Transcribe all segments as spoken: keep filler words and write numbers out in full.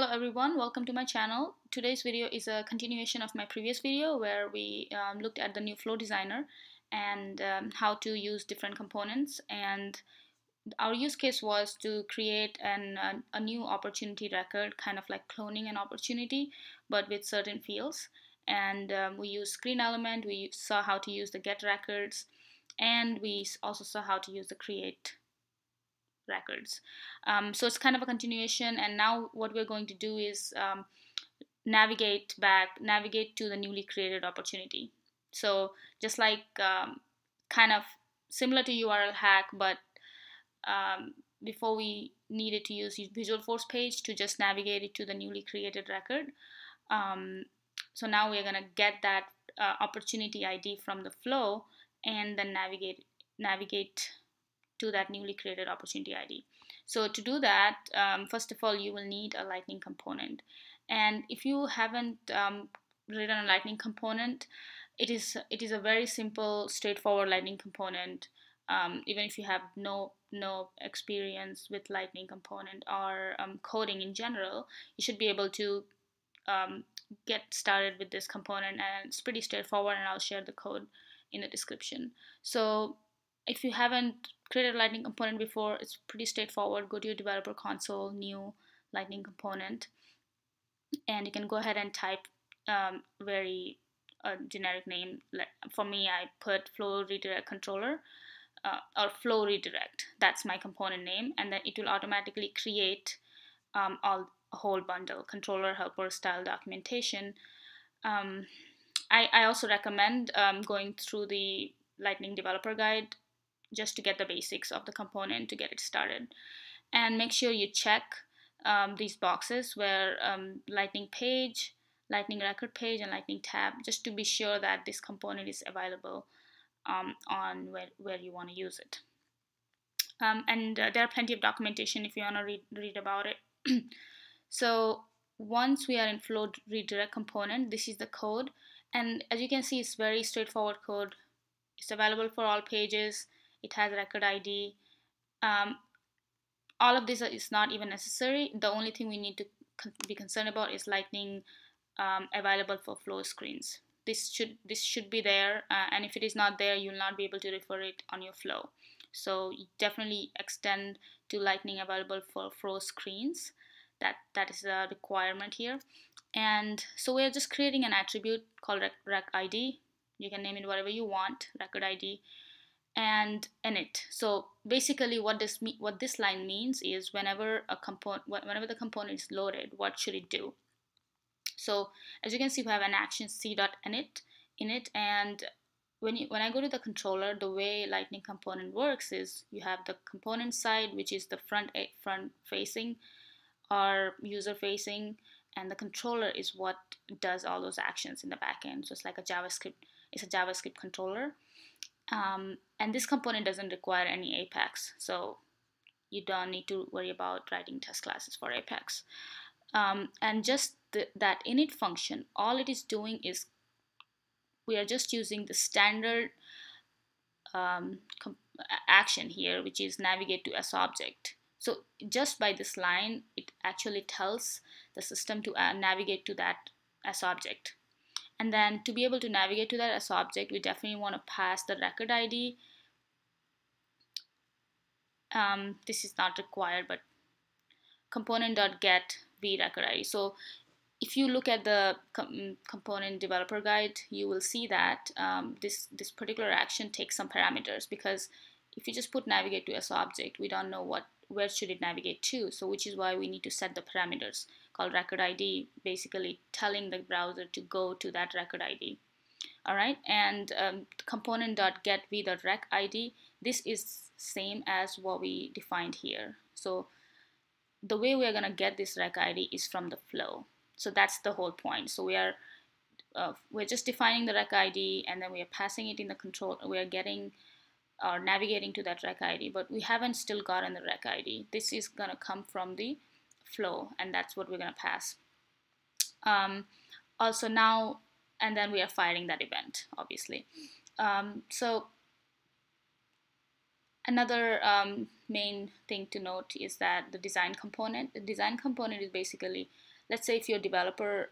Hello everyone, welcome to my channel. Today's video is a continuation of my previous video where we um, looked at the new flow designer and um, how to use different components, and our use case was to create an, uh, a new opportunity record, kind of like cloning an opportunity but with certain fields. And um, we used screen element, we saw how to use the get records, and we also saw how to use the create records. Um, so it's kind of a continuation, and now what we're going to do is um, navigate back, navigate to the newly created opportunity. So just like um, kind of similar to U R L hack, but um, before we needed to use Visualforce page to just navigate it to the newly created record. Um, so now we're gonna get that uh, opportunity I D from the flow and then navigate navigate to that newly created opportunity I D. So to do that, um, first of all, you will need a Lightning component. And if you haven't um, written a Lightning component, it is it is a very simple, straightforward Lightning component. Um, even if you have no no experience with Lightning component or um, coding in general, you should be able to um, get started with this component, and it's pretty straightforward, and I'll share the code in the description. So if you haven't created a Lightning component before, it's pretty straightforward. Go to your developer console, new Lightning component, and you can go ahead and type um, very uh, generic name. Like for me, I put flow redirect controller uh, or flow redirect. That's my component name, and then it will automatically create um, all a whole bundle, controller, helper, style, documentation. Um, I, I also recommend um, going through the Lightning developer guide just to get the basics of the component to get it started. And make sure you check um, these boxes where um, Lightning page, Lightning record page, and Lightning tab, just to be sure that this component is available um, on where, where you want to use it. Um, and uh, there are plenty of documentation if you want to read, read about it. So once we are in flow redirect component, this is the code, and as you can see, it's very straightforward code. It's available for all pages. It has record I D. Um, all of this is not even necessary. The only thing we need to be concerned about is lightning um, available for flow screens. This should this should be there, uh, and if it is not there, you'll not be able to refer it on your flow. So definitely extend to lightning available for flow screens. That that is a requirement here. And so we're just creating an attribute called rec, rec I D. You can name it whatever you want, record I D. And init. So basically, what this what this line means is whenever a component, whenever the component is loaded, what should it do? So as you can see, we have an action c.init init, and when you, when I go to the controller, the way Lightning component works is you have the component side, which is the front front facing or user facing, and the controller is what does all those actions in the back end. So it's like a JavaScript, it's a JavaScript controller. Um, and this component doesn't require any Apex, so you don't need to worry about writing test classes for Apex. Um, and just the, that init function, all it is doing is we are just using the standard um, action here, which is navigate to S object. So just by this line, it actually tells the system to uh, navigate to that S object. And then to be able to navigate to that S object, we definitely want to pass the record I D. Um, this is not required, but component.get vRecord I D. So if you look at the com component developer guide, you will see that um, this, this particular action takes some parameters, because if you just put navigate to S object, we don't know what where should it navigate to, so which is why we need to set the parameters called record I D, basically telling the browser to go to that record I D. Alright, and um, component.get v.rec I D, this is same as what we defined here. So the way we are going to get this rec I D is from the flow. So that's the whole point. So we are uh, we're just defining the rec I D, and then we are passing it in the control, we are getting or navigating to that rec I D, but we haven't still gotten the rec I D. This is going to come from the flow, and that's what we're going to pass. Um, also now, and then we are firing that event, obviously. Um, so Another um, main thing to note is that the design component. The design component is basically, let's say if your developer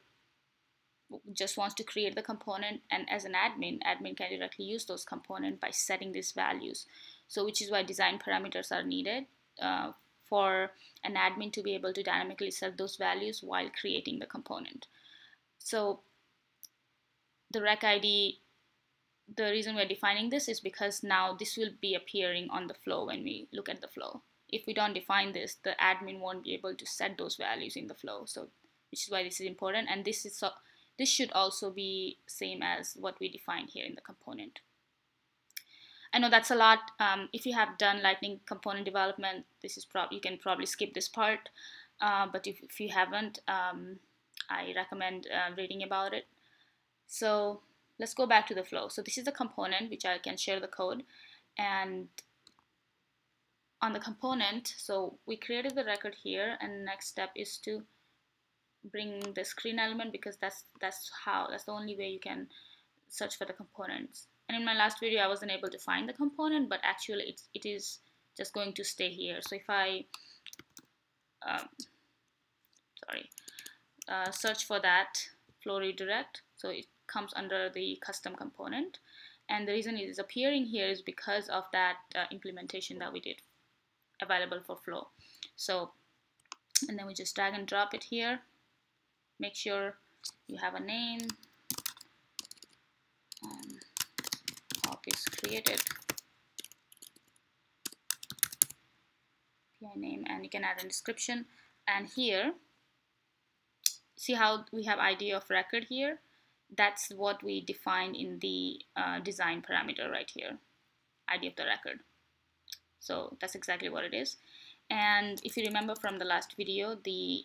just wants to create the component, and as an admin, admin can directly use those components by setting these values. So which is why design parameters are needed uh, for an admin to be able to dynamically set those values while creating the component. So the rec I D, the reason we're defining this is because now this will be appearing on the flow when we look at the flow. If we don't define this, the admin won't be able to set those values in the flow. So which is why this is important, and this is so. This should also be same as what we defined here in the component. I know that's a lot. Um, if you have done Lightning component development, this is prob you can probably skip this part. Uh, but if, if you haven't, um, I recommend uh, reading about it. So let's go back to the flow. So this is the component, which I can share the code. And on the component, so we created the record here, and next step is to bring the screen element, because that's that's how that's the only way you can search for the components. And in my last video I wasn't able to find the component, but actually it's, it is just going to stay here. So if I um, sorry uh, search for that flow redirect, so it comes under the custom component, and the reason it is appearing here is because of that uh, implementation that we did available for flow. So and then we just drag and drop it here. Make sure you have a name, um, pop is created, P I name, and you can add a description. And here, see how we have I D of record here? That's what we defined in the uh, design parameter right here, I D of the record. So that's exactly what it is. And if you remember from the last video, the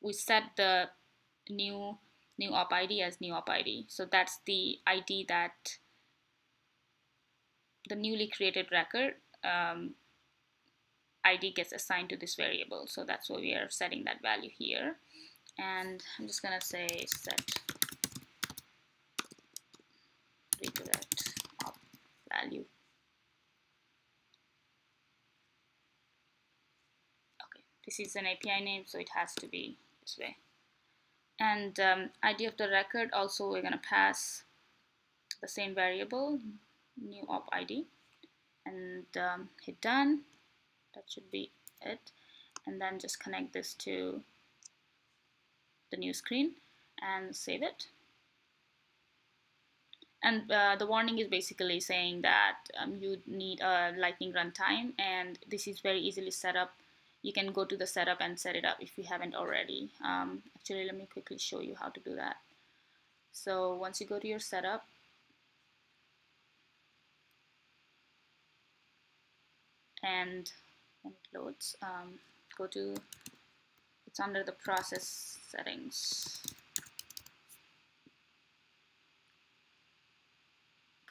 we set the new new op I D as new op I D. So that's the I D that the newly created record um, I D gets assigned to this variable. So that's why we are setting that value here. And I'm just gonna say set redirect op value. Okay, this is an A P I name, so it has to be this way. And um, I D of the record also, we're going to pass the same variable, new op I D, and um, hit done. That should be it. And then just connect this to the new screen and save it. And uh, the warning is basically saying that um, you need a Lightning runtime, and this is very easily set up. You can go to the setup and set it up if you haven't already. Um, actually, let me quickly show you how to do that. So once you go to your setup, and when it loads, um, go to, it's under the process settings.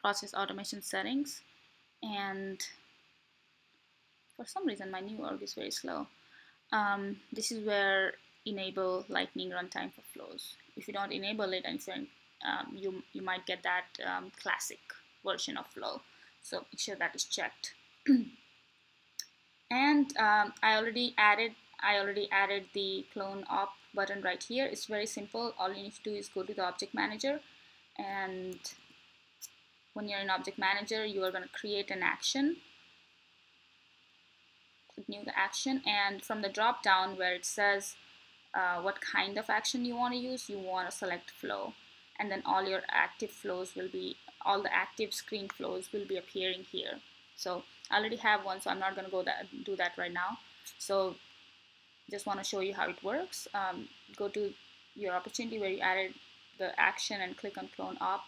Process automation settings, and for some reason, my new org is very slow. Um, this is where enable Lightning runtime for flows. If you don't enable it, and um, you you might get that um, classic version of flow. So make sure that is checked. And um, I already added I already added the clone op button right here. It's very simple. All you need to do is go to the object manager, and when you're in object manager, you are going to create an action. New action, and from the drop down where it says uh, what kind of action you want to use, you want to select flow, and then all your active flows will be all the active screen flows will be appearing here. So I already have one, so I'm not going to go that do that right now. So just want to show you how it works. Um, go to your opportunity where you added the action and click on clone op,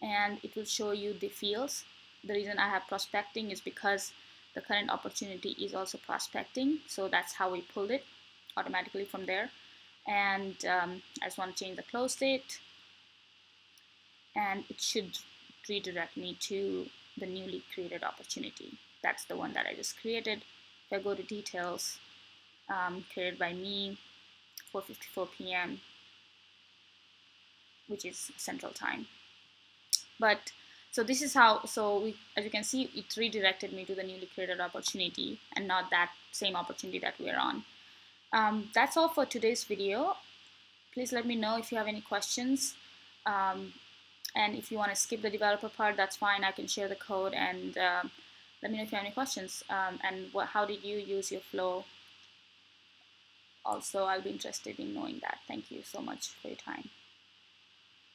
and it will show you the fields. The reason I have prospecting is because the current opportunity is also prospecting, so that's how we pulled it automatically from there. And um, I just want to change the close date, and it should redirect me to the newly created opportunity. That's the one that I just created. If I go to details, um, created by me, four fifty-four p m, which is Central Time. But So this is how, so we, as you can see, it redirected me to the newly created opportunity and not that same opportunity that we're on. Um, that's all for today's video. Please let me know if you have any questions. Um, and if you want to skip the developer part, that's fine. I can share the code, and uh, let me know if you have any questions. Um, and what, how did you use your flow? Also, I'll be interested in knowing that. Thank you so much for your time.